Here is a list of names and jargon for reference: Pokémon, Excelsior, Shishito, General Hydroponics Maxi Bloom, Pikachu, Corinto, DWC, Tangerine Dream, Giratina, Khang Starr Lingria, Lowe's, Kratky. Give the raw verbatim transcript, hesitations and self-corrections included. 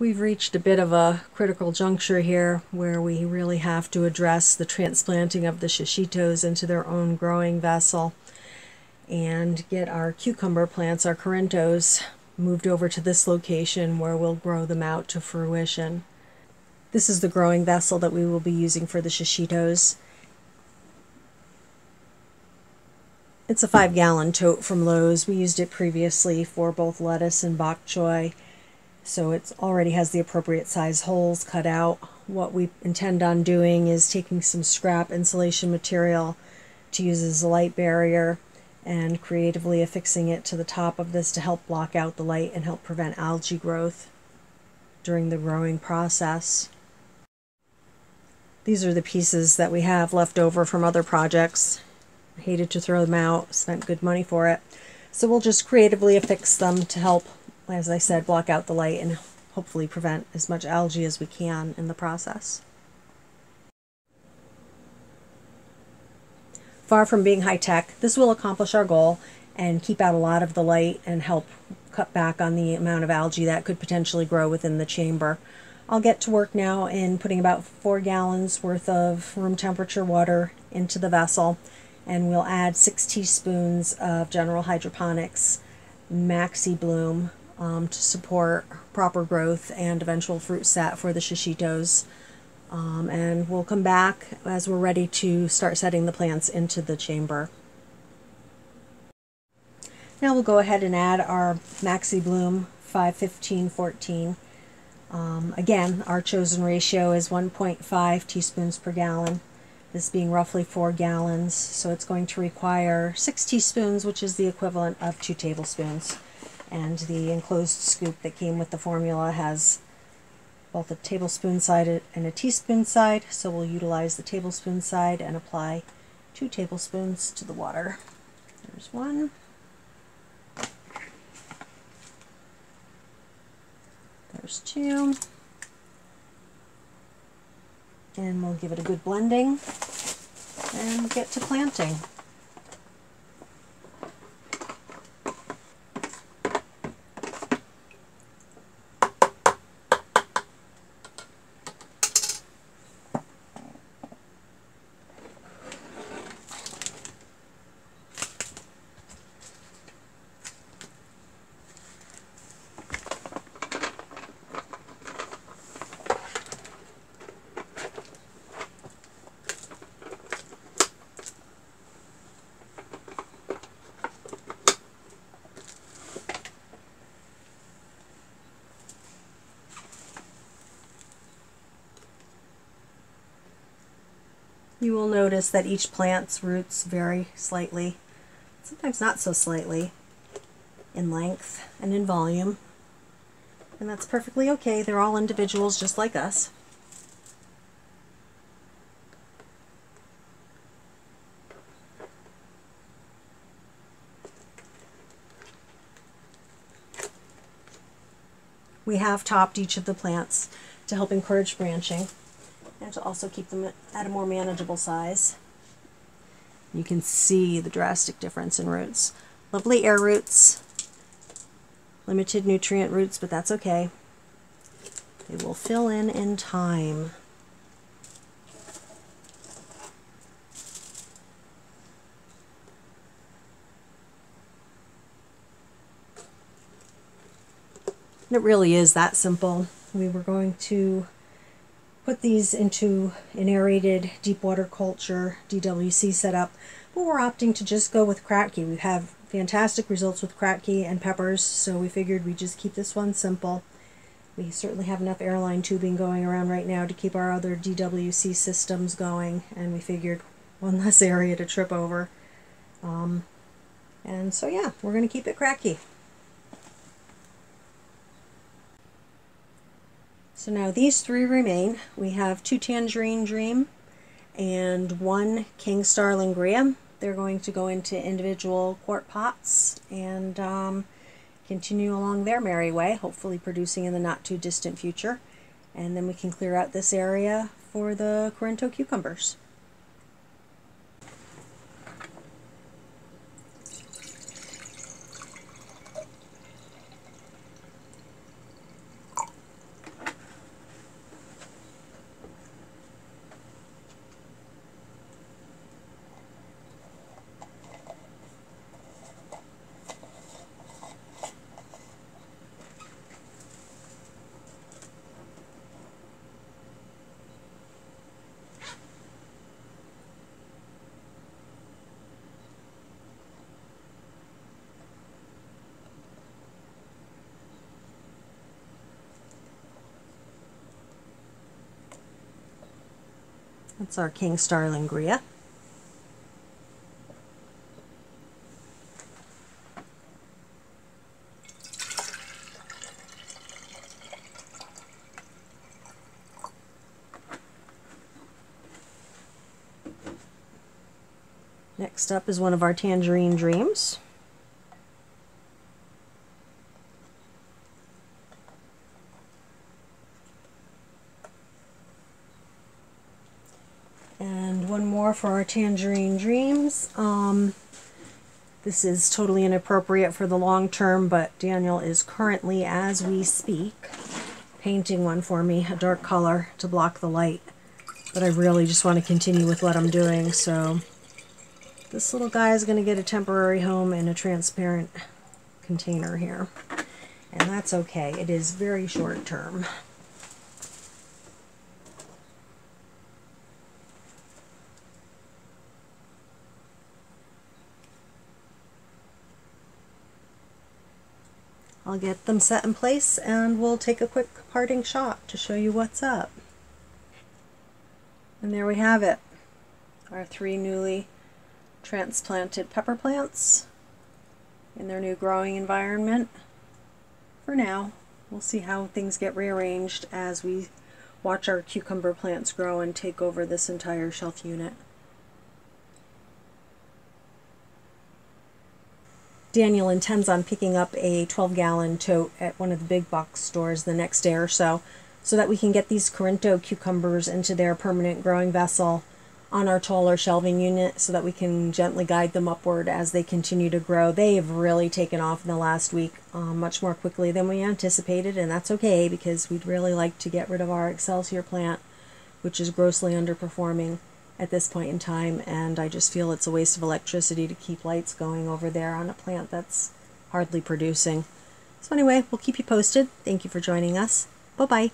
We've reached a bit of a critical juncture here where we really have to address the transplanting of the shishitos into their own growing vessel and get our cucumber plants, our Corintos, moved over to this location where we'll grow them out to fruition. This is the growing vessel that we will be using for the shishitos. It's a five gallon tote from Lowe's. We used it previously for both lettuce and bok choy, so it already has the appropriate size holes cut out. What we intend on doing is taking some scrap insulation material to use as a light barrier and creatively affixing it to the top of this to help block out the light and help prevent algae growth during the growing process. These are the pieces that we have left over from other projects. I hated to throw them out, spent good money for it. So we'll just creatively affix them to help, as I said, block out the light and hopefully prevent as much algae as we can in the process. Far from being high-tech, this will accomplish our goal and keep out a lot of the light and help cut back on the amount of algae that could potentially grow within the chamber. I'll get to work now in putting about four gallons worth of room temperature water into the vessel, and we'll add six teaspoons of General Hydroponics Maxi Bloom um, to support proper growth and eventual fruit set for the shishitos. Um, and we'll come back as we're ready to start setting the plants into the chamber. Now we'll go ahead and add our Maxi Bloom five fifteen fourteen. Um, again, our chosen ratio is one point five teaspoons per gallon, this being roughly four gallons, so it's going to require six teaspoons, which is the equivalent of two tablespoons. And the enclosed scoop that came with the formula has both a tablespoon side and a teaspoon side, so we'll utilize the tablespoon side and apply two tablespoons to the water. There's one. There's two. And we'll give it a good blending and get to planting. You will notice that each plant's roots vary slightly, sometimes not so slightly, in length and in volume. And that's perfectly okay. They're all individuals just like us. We have topped each of the plants to help encourage branching and to also keep them at a more manageable size. You can see the drastic difference in roots. Lovely air roots, limited nutrient roots, but that's okay. They will fill in in time. And it really is that simple. We were going to put these into an aerated deep water culture D W C setup, but we're opting to just go with Kratky. We have fantastic results with Kratky and peppers, so we figured we'd just keep this one simple. We certainly have enough airline tubing going around right now to keep our other D W C systems going, and we figured one less area to trip over. Um, and so yeah, we're going to keep it Kratky. So now these three remain. We have two Tangerine Dream and one Khang Starr Lingria. They're going to go into individual quart pots and um, continue along their merry way, hopefully producing in the not too distant future. And then we can clear out this area for the Corinto cucumbers. That's our Khang Starr Lingria. Next up is one of our Tangerine Dreams. And one more for our Tangerine Dreams. Um, this is totally inappropriate for the long term, but Daniel is currently, as we speak, painting one for me, a dark color to block the light. But I really just want to continue with what I'm doing, so this little guy is going to get a temporary home in a transparent container here. And that's okay. It is very short term. I'll get them set in place and we'll take a quick parting shot to show you what's up. And there we have it. Our three newly transplanted pepper plants in their new growing environment. For now, we'll see how things get rearranged as we watch our cucumber plants grow and take over this entire shelf unit. Daniel intends on picking up a twelve gallon tote at one of the big box stores the next day or so, so that we can get these Corinto cucumbers into their permanent growing vessel on our taller shelving unit, so that we can gently guide them upward as they continue to grow. They have really taken off in the last week, um, much more quickly than we anticipated, and that's okay because we'd really like to get rid of our Excelsior plant, which is grossly underperforming at this point in time, and I just feel it's a waste of electricity to keep lights going over there on a plant that's hardly producing. So anyway, we'll keep you posted. Thank you for joining us. Bye-bye.